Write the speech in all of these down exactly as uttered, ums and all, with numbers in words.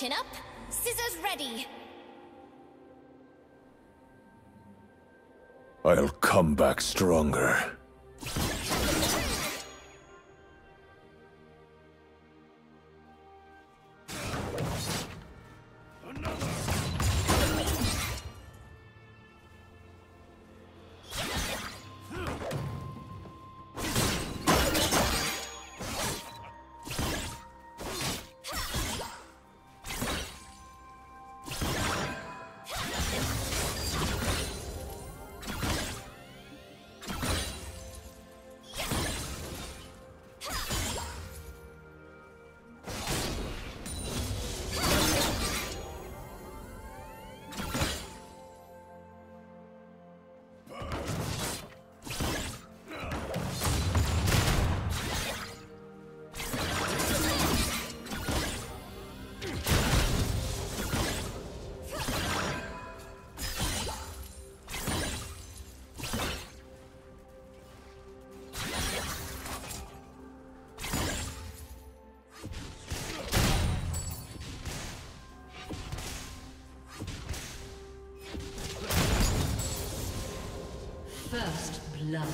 Chin up, scissors ready. I'll come back stronger. First blood.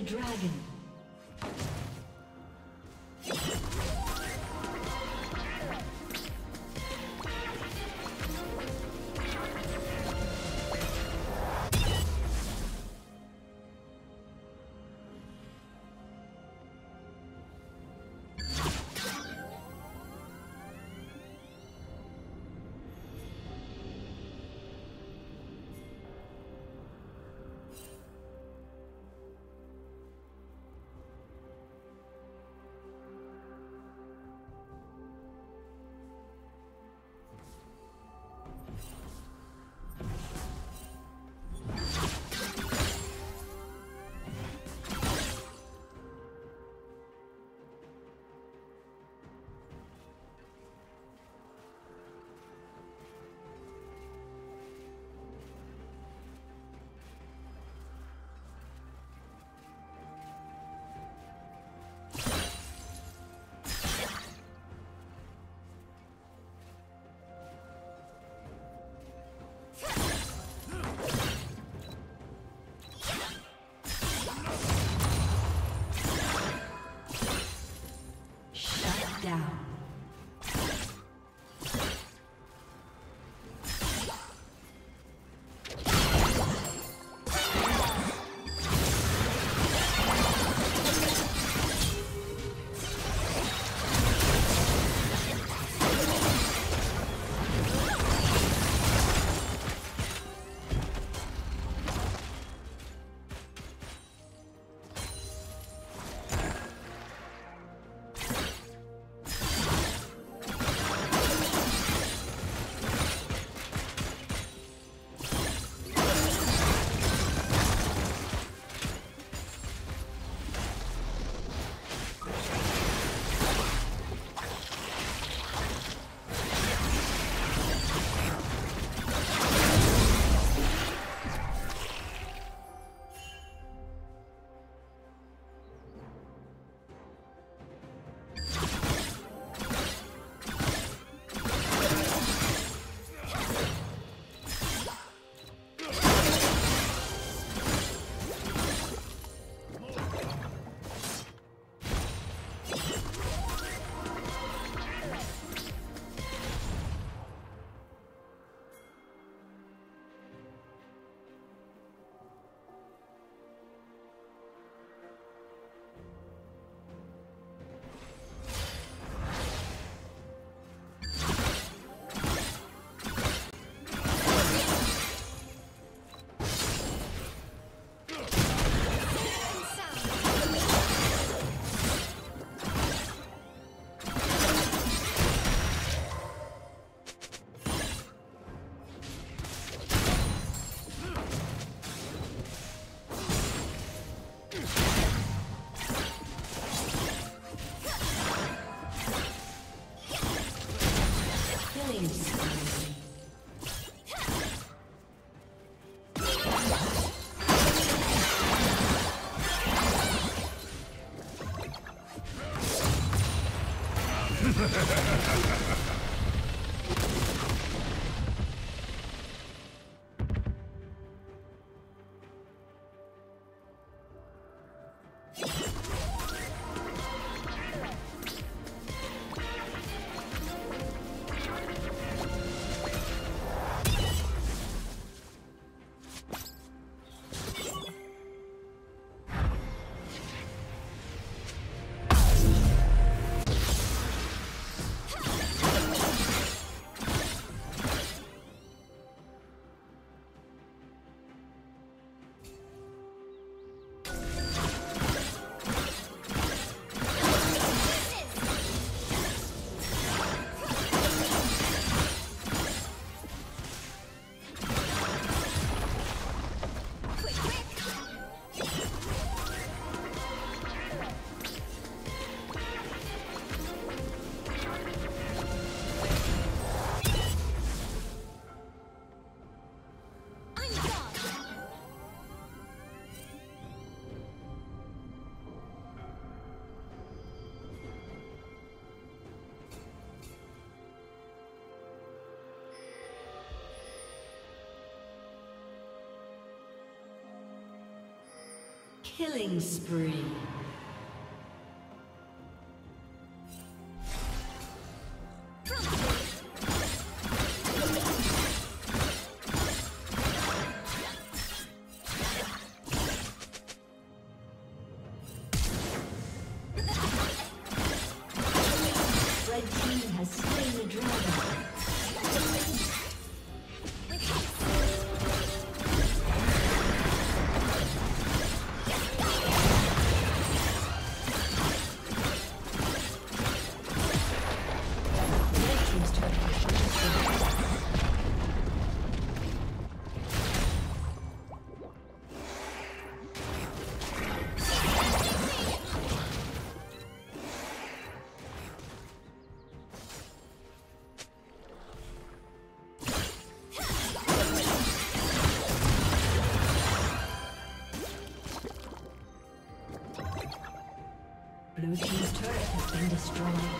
the dragon. Killing spree. Blue team's turret has been destroyed.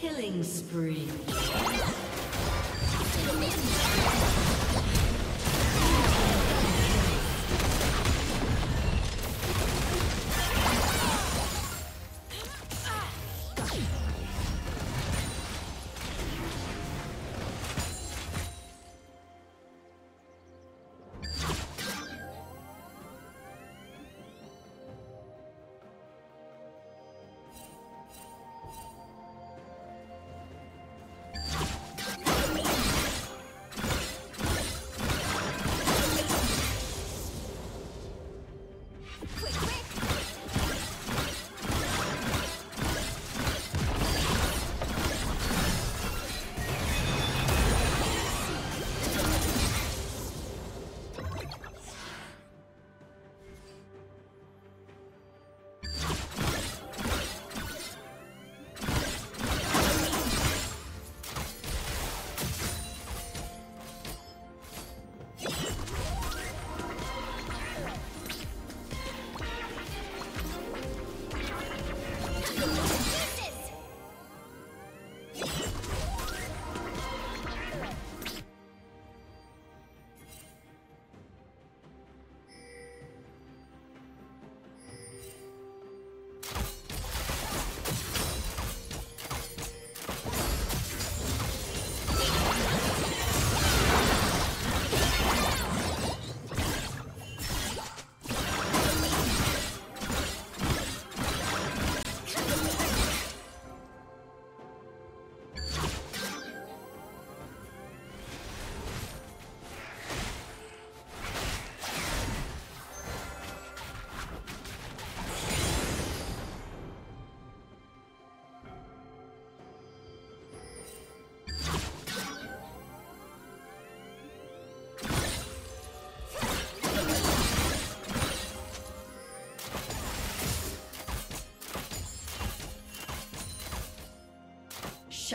Killing spree.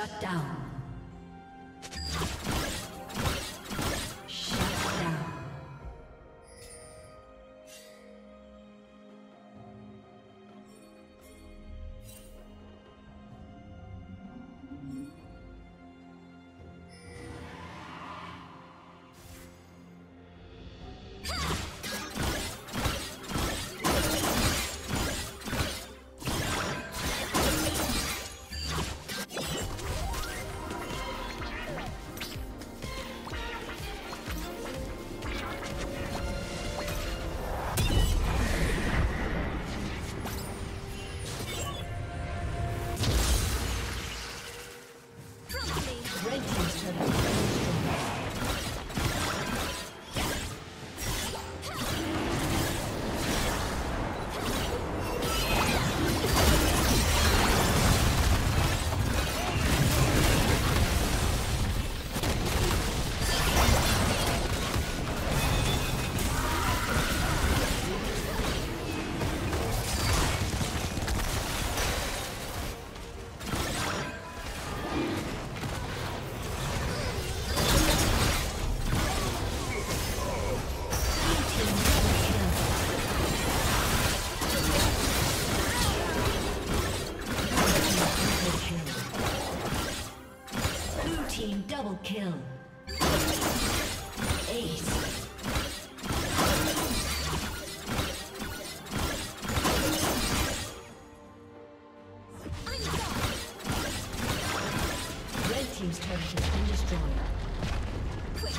Shut down. Kill. Ace. Red team's turret has been destroyed. Quick,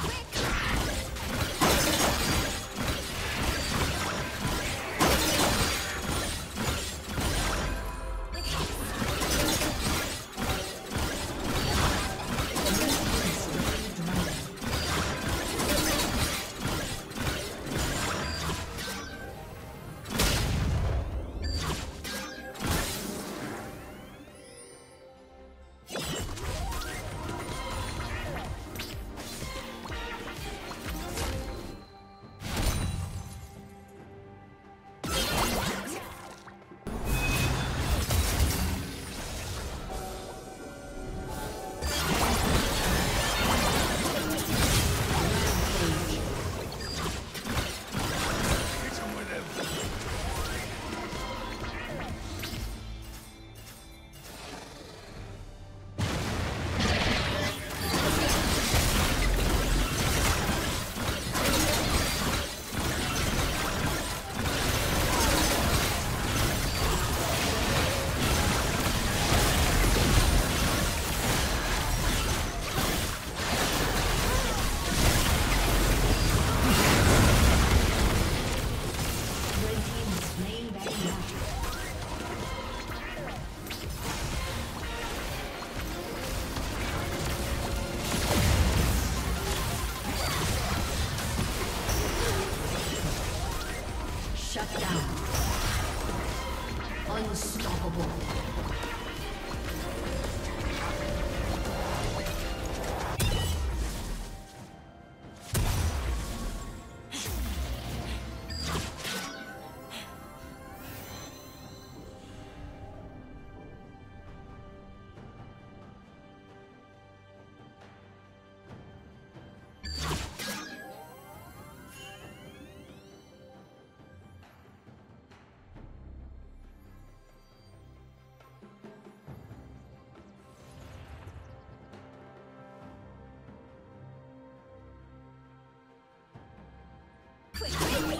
quick!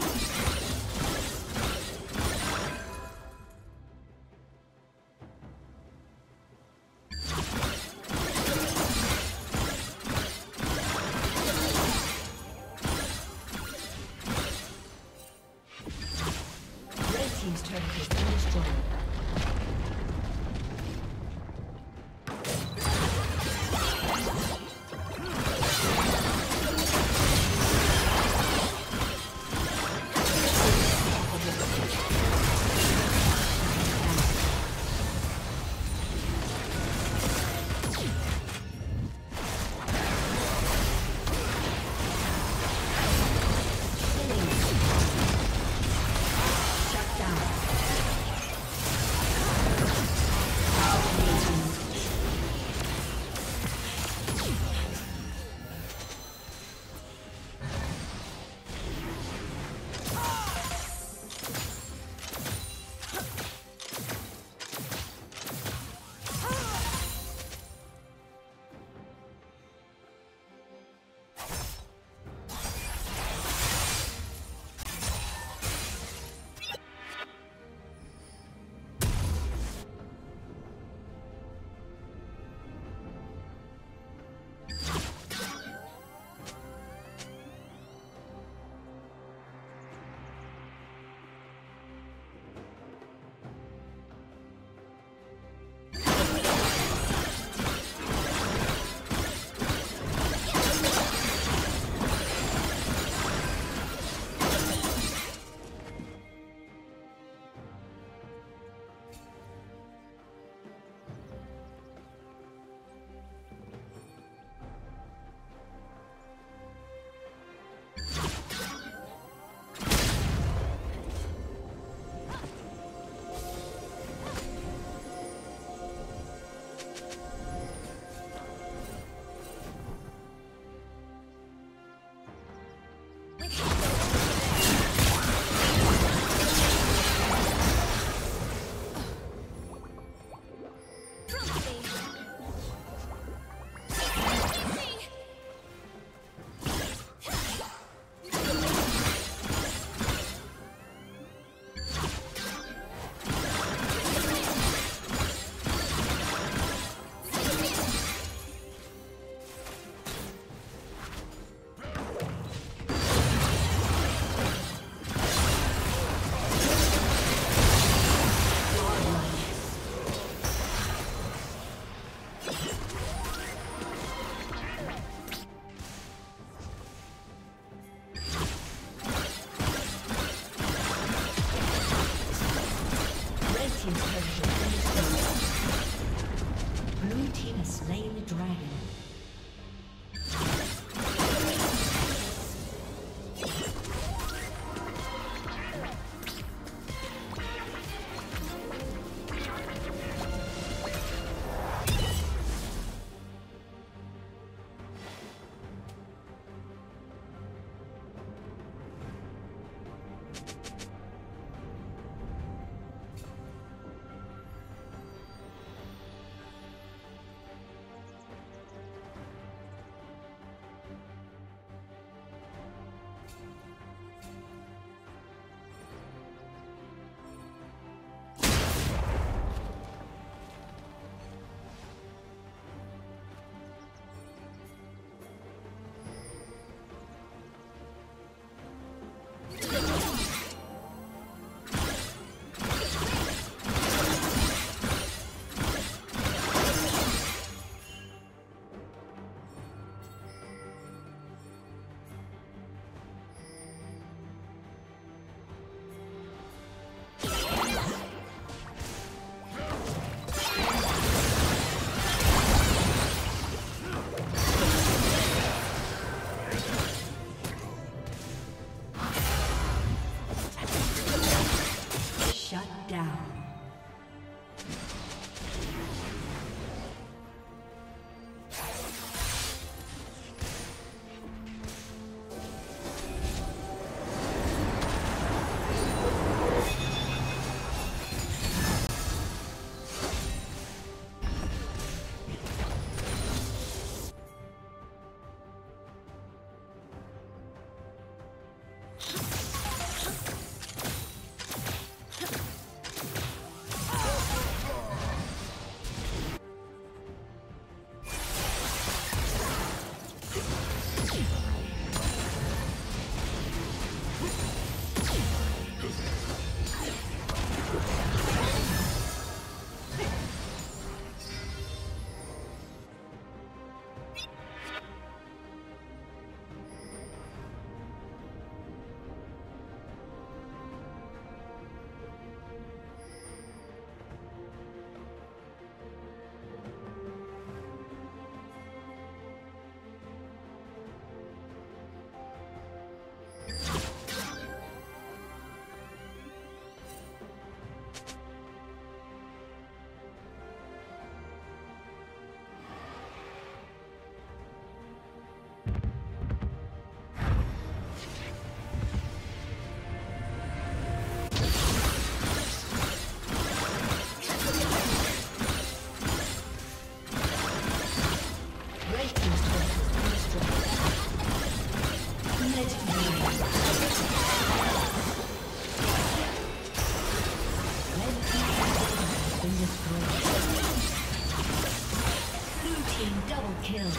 Kill.